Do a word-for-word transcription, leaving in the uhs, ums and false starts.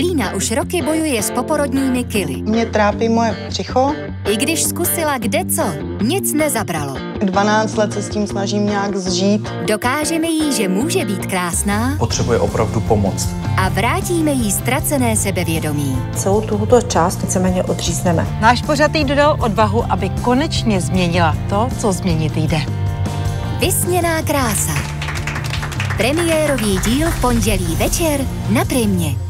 Pavlína už roky bojuje s poporodními kily. Mě trápí moje břicho. I když zkusila kde co, nic nezabralo. dvanáct let se s tím snažím nějak zžít. Dokážeme jí, že může být krásná. Potřebuje opravdu pomoc. A vrátíme jí ztracené sebevědomí. Celou tuto část víceméně odřízneme. Náš pořad jí dodal odvahu, aby konečně změnila to, co změnit jde. Vysněná krása. Premiérový díl v pondělí večer na Primě.